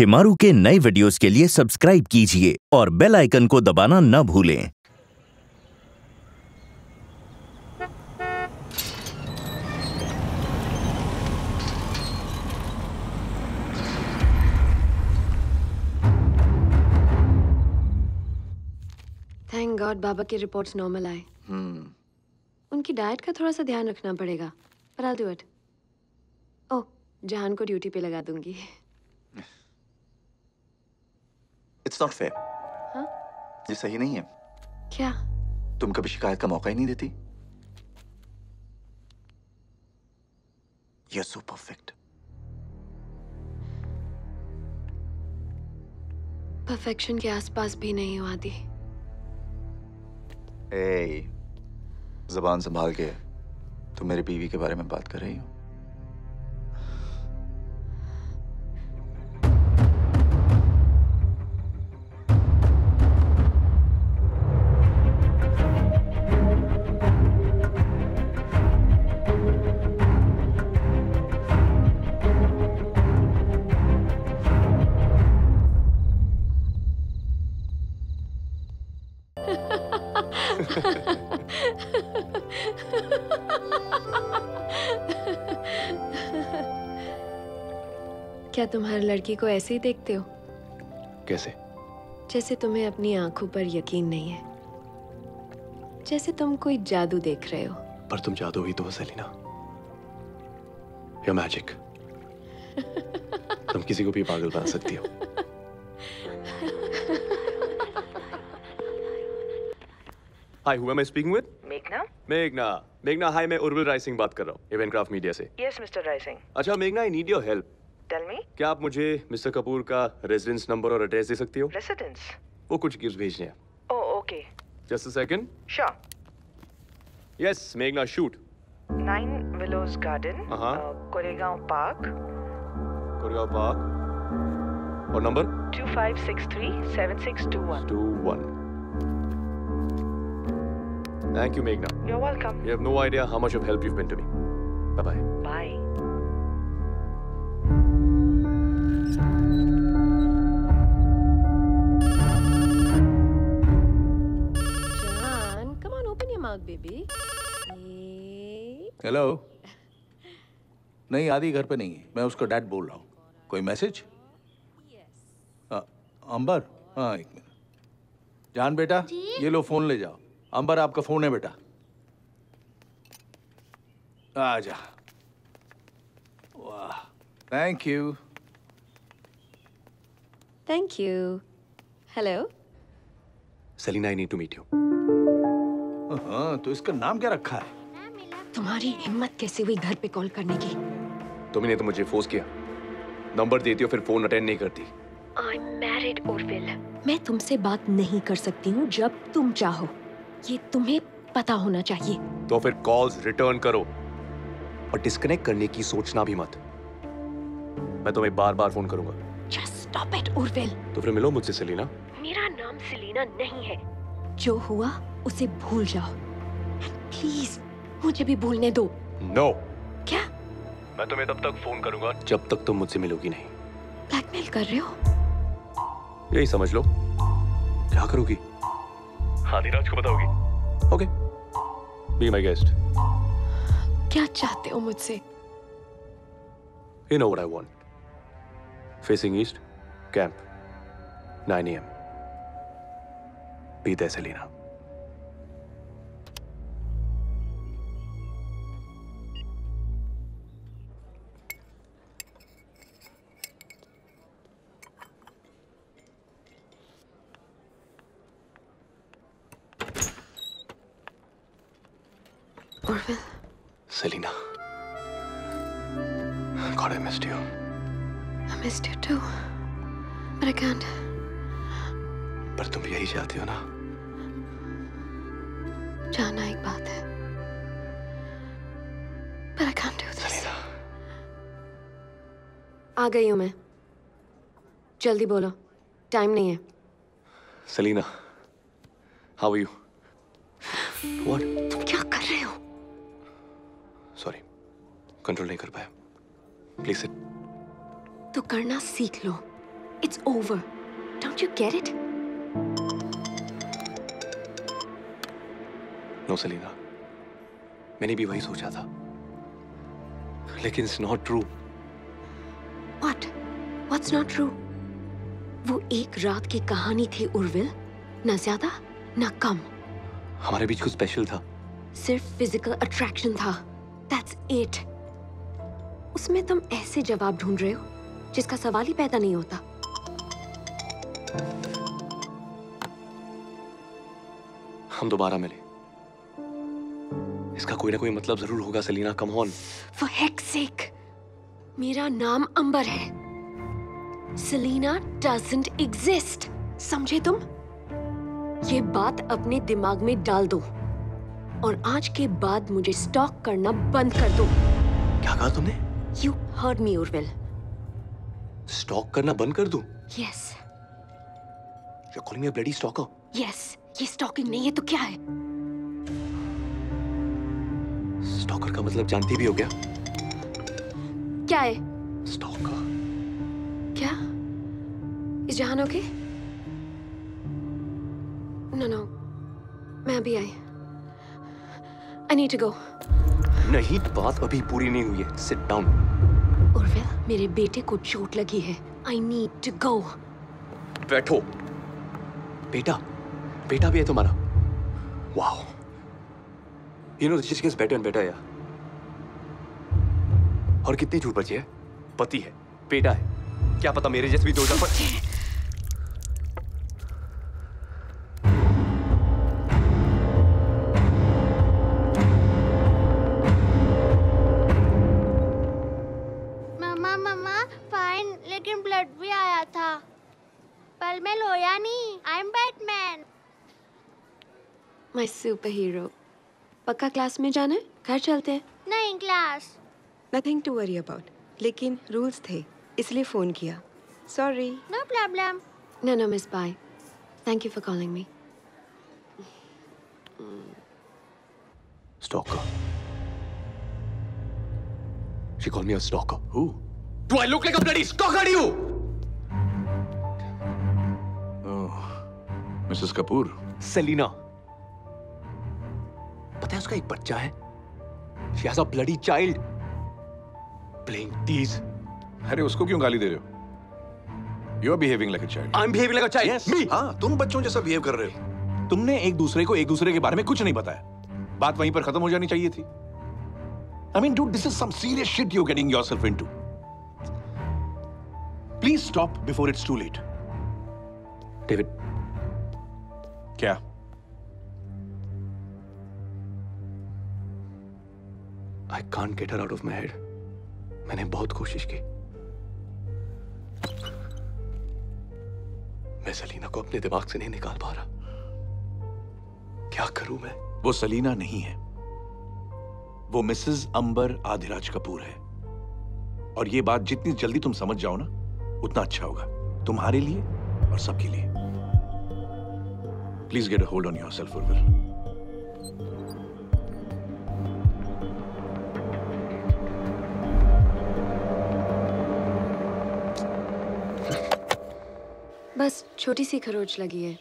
शिमारू के नए वीडियोस के लिए सब्सक्राइब कीजिए और बेल आइकन को दबाना ना भूलें। थैंक गॉड बाबा की रिपोर्ट्स नॉर्मल आए। उनकी डाइट का थोड़ा सा ध्यान रखना पड़ेगा, पर I do it. Oh, Jahaan को ड्यूटी पे लगा दूंगी। It's not fair. हाँ? ये सही नहीं है। क्या? तुम कभी शिकायत का मौका ही नहीं देती। You are so perfect. Perfection के आसपास भी नहीं हो आती। ए, जबान संभाल के, तुम मेरी बीवी के बारे में बात कर रही हो। क्या तुम हर लड़की को ऐसे ही देखते हो? कैसे? जैसे तुम्हें अपनी आंखों पर यकीन नहीं है, जैसे तुम कोई जादू देख रहे हो। पर तुम जादू ही तो हो सेलिना, या मैजिक। तुम किसी को भी पागल बना सकती हो। Hi, who am I speaking with? Meghna. Meghna. Meghna, hi, मैं Orville Raising बात कर रहा हूँ, Event Craft Media से। Yes, Mr. Raising. अच्छा Meghna, I need your help. Tell me. क्या आप मुझे Mr. Kapoor का residence number और address दे सकती हो? Residence? वो कुछ gifts भेजने हैं। Oh, okay. Just a second. Sure. Yes, Meghna, shoot. 9 Willows Garden, Koregaon Park. Koregaon Park. और number? 25637621. 21. Thank you, Meghna. You're welcome. You have no idea how much of help you've been to me. Bye-bye. Bye. John, come on, open your mouth, baby. Hello. नहीं, आदि घर पे नहीं है। मैं उसको dad बोल रहा हूँ। कोई मैसेज? अंबर, हाँ एक मिनट। जान बेटा, ये लो फोन ले जाओ। अंबर आपका फोन है बेटा, आजा। वाह, thank you. Thank you. Hello Celina, I need to meet you. हाँ, तो इसका नाम क्या रखा है? तुम्हारी हिम्मत कैसे हुई घर पे कॉल करने की? तुमने तो मुझे फोर्स किया। नंबर देती हो फिर फोन अटेंड नहीं करती। I'm married, Orville. मैं तुमसे बात नहीं कर सकती हूँ जब तुम चाहो, ये तुम्हें पता होना चाहिए। तो फिर कॉल्स रिटर्न करो और डिस्कनेक्ट करने की सोचना भी मत। मैं तुम्हें बार-बार फोन करूंगा। Just stop it, Urvil. तो फिर मिलो मुझसे सेलिना। मेरा नाम सेलिना नहीं है। जो हुआ उसे भूल जाओ। प्लीज मुझे भी भूलने दो। No. क्या? मैं तुम्हें तब तक फोन करूंगा जब तक तुम मुझसे मिलोगी नहीं। ब्लैकमेल कर रहे हो? यही समझ लो। क्या करोगी? आदिराज को बताओगी? Okay, be my guest. क्या चाहते हो मुझसे? You know what I want. Facing east, camp, 9 AM। Be there Celina. Celina, God, I missed you. I missed you too, but I can't. पर तुम यही चाहती हो ना? जाना एक बात है, but I can't do this. Celina, आ गई हूँ मैं। जल्दी बोलो, टाइम नहीं है। Celina, how are you? What? तुम क्या कर रहे हो? सॉरी, कंट्रोल नहीं कर पाया। Please sit. तो करना सीख लो। It's over. Don't you get it? No, Celina. मैंने भी वही सोचा था. लेकिन it's not true. What? What's not true? वो एक रात की कहानी थी उर्विल. ना ज़्यादा, ना कम. हमारे बीच कुछ स्पेशल था. सिर्फ फिजिकल अट्रैक्शन था. That's it. उसमें तुम ऐसे जवाब ढूंढ रहे हो जिसका सवाल ही पैदा नहीं होता. हम दोबारा मिले. इसका कोई ना कोई मतलब जरूर होगा Celina. Come on. For heck's sake, मेरा नाम अंबर है. Celina doesn't exist. समझे तुम? ये बात अपने दिमाग में डाल दो और आज के बाद मुझे स्टॉक करना बंद कर दो. क्या कहा तुमने? You heard me, Urvil. Stalk करना बंद कर दूं? Yes. You're calling me a bloody stalker? Yes. ये स्टॉकिंग नहीं है तो क्या है? स्टॉकर का मतलब जानती भी हो गया? क्या है? स्टॉकर. क्या? Is Jahan okay? No. मैं अभी आई. I need to go. नहीं, बात अभी पूरी नहीं हुई है. Sit down. Orville, मेरे बेटे को चोट लगी है. I need to go. बैठो. बेटा, बेटा भी है तुम्हारा. Wow. You know the chick is better and better यार. और कितनी झूठ बची है? पति है, बेटा है. क्या पता मेरे जैसे भी दो जब पर. My superhero. पक्का क्लास में जाना है? घर चलते हैं? नहीं class. Nothing to worry about. लेकिन रूल्स थे, इसलिए फोन किया. Sorry. No problem. No, miss. Bye. Thank you for calling me. Stalker. She called me a stalker. Who? Do I look like a bloody stalker to you? Oh, Mrs. Kapoor. Celina. पता है उसका एक बच्चा है. She has a bloody child. Playing these. अरे उसको क्यों गाली दे रहे हो? You are behaving like a child. I'm behaving like a child. Yes. Me? हाँ, तुम बच्चों जैसा behave कर रहे हो. तुमने एक दूसरे को एक दूसरे के बारे में कुछ नहीं बताया. बात वहीं पर खत्म हो जानी चाहिए थी. I mean, dude, this is some serious shit you're getting yourself into. Please stop before it's too late. David. क्या? I can't get her out of my head. मैंने बहुत कोशिश की. मैं सेलिना को अपने दिमाग से नहीं निकाल पा रहा. क्या करूं मैं? वो सेलिना नहीं है. वो मिसेस अंबर आधिराज कपूर है. और ये बात जितनी जल्दी तुम समझ जाओ ना, उतना अच्छा होगा. तुम्हारे लिए और सबके लिए. Please get a hold on yourself, Urvil. बस छोटी सी खरोच लगी है,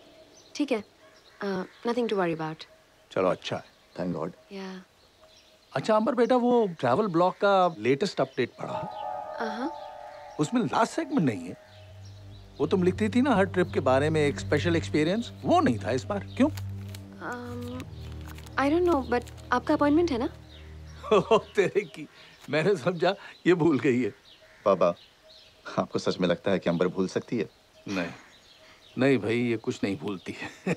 ठीक है? Nothing to worry about. चलो अच्छा है. Thank God. Yeah. अच्छा अंबर बेटा, वो ट्रैवल ब्लॉग का लेटेस्ट अपडेट पढ़ा? हाँ. उसमें लास्ट सेगमेंट नहीं है. वो तुम लिखती थी ना हर ट्रिप के बारे में, एक स्पेशल एक्सपीरियंस, वो नहीं था इस बार. क्यों? I don't know, but आपका अपॉइंटमेंट है ना? तेरे की. मैंने समझा ये भूल गई है. पापा, आपको सच में लगता है कि अंबर भूल सकती है? नहीं नहीं भाई, ये कुछ नहीं भूलती है.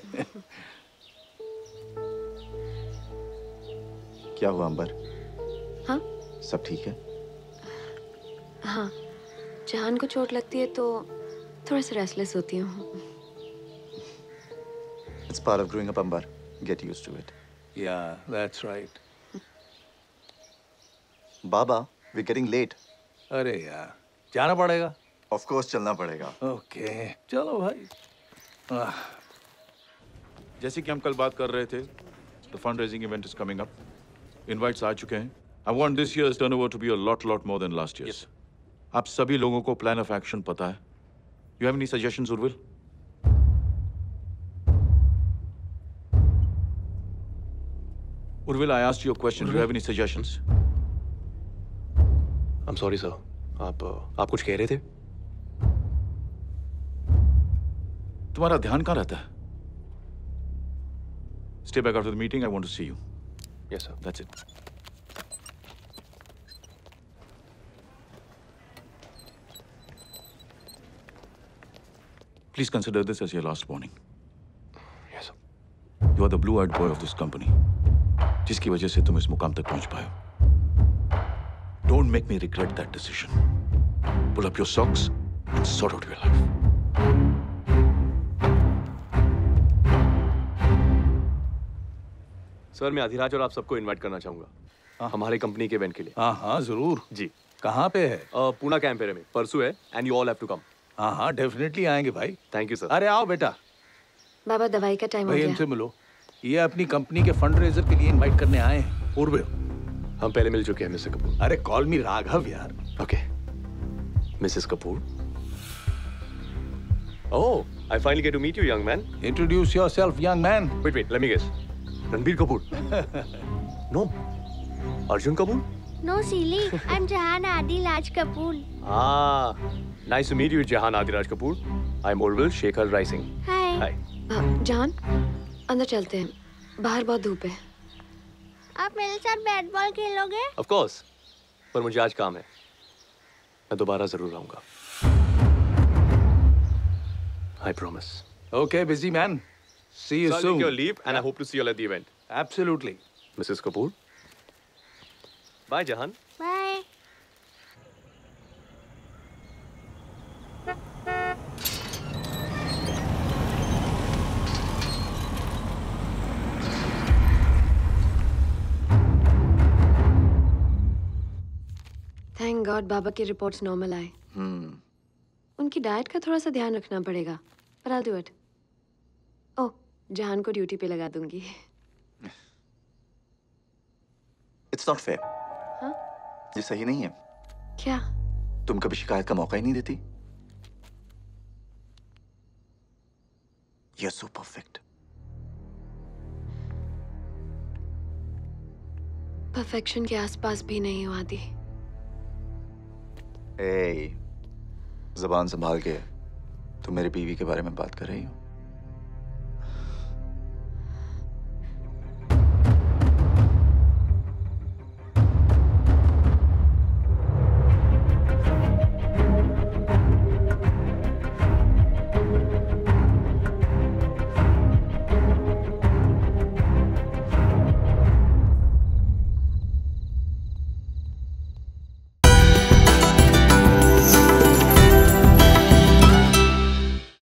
क्या हुआ अंबर? हाँ? सब ठीक है? हाँ. जान को चोट लगती है तो थोड़ा सा रेस्टलेस होती हूँ. It's part of growing up, Ambar. Get used to it. Yeah, that's right. Baba, we're getting late. अरे यार, जाना पड़ेगा. Of course, चलना पड़ेगा. Okay, चलो भाई. जैसे कि हम कल बात कर रहे थे, the fundraising event is coming up. Invites आ चुके हैं. I want this year's turnover to be a lot more than last year's. आप सभी लोगों को plan of action पता है. You have any suggestions, Urvil? Urvil, I asked you a question. Do you have any suggestions? I'm sorry, sir. आप कुछ कह रहे थे? तुम्हारा ध्यान कहाँ रहता है? Stay back after the meeting. I want to see you. Yes, sir. That's it. Please consider this as your last warning. Yes, sir. You are the blue-eyed boy of this company. जिसकी वजह से तुम इस मुकाम तक पहुंच पाए हो. Don't make me regret that decision. Pull up your socks and sort out your life. Sir मैं अधिराज और आप सबको इनवाइट करना चाहूँगा हमारे कंपनी के इवेंट के लिए. हाँ हाँ जरूर जी. कहाँ पे है? पूना कैंप एरिया में परसों है. And you all have to come. हाँ हाँ डेफिनेटली आएंगे भाई. Thank you sir. अरे आओ बेटा. बाबा दवाई का टाइम हो गया. इनसे मिलो. ये अपनी कंपनी के फंड रेजर के लिए इन्वाइट करने आए हैं. उर्विल हम पहले मिल चुके हैं मिसेस कपूर. अरे कॉल मी राघव यार. Okay Mrs Kapoor. Oh I finally get to meet you young man. Introduce yourself young man. Wait wait let me guess. Ranbir Kapoor. No. Arjun Kapoor? No, silly. I'm Jahan Adhiraj Kapoor. Ah, nice to meet you, Jahan Adhiraj Kapoor. I'm Orville Shaker Raising. Hi. Hi. Jahan, अंदर चलते हैं. बाहर बहुत धूप है. आप मेरे साथ बैट बॉल खेलोगे? Of course. पर मुझे आज काम है. मैं दोबारा जरूर आऊँगा. I promise. Okay, busy man. See you soon. I'll take your leave and I hope to see you all at the event. Absolutely. Mrs. Kapoor. Bye, Jahan. Bye. Thank God Baba ki reports normal aaye. उनकी diet का थोड़ा सा ध्यान रखना पड़ेगा. But I'll do it. Oh. जान को duty पे लगा दूंगी. It's not fair. हाँ? ये सही नहीं है. क्या? तुम कभी शिकायत का मौका ही नहीं देती. You're so perfect. Perfection के आसपास भी नहीं हुआ थी. Hey, ज़बान संभाल के. तुम मेरे बीवी के बारे में बात कर रही हो.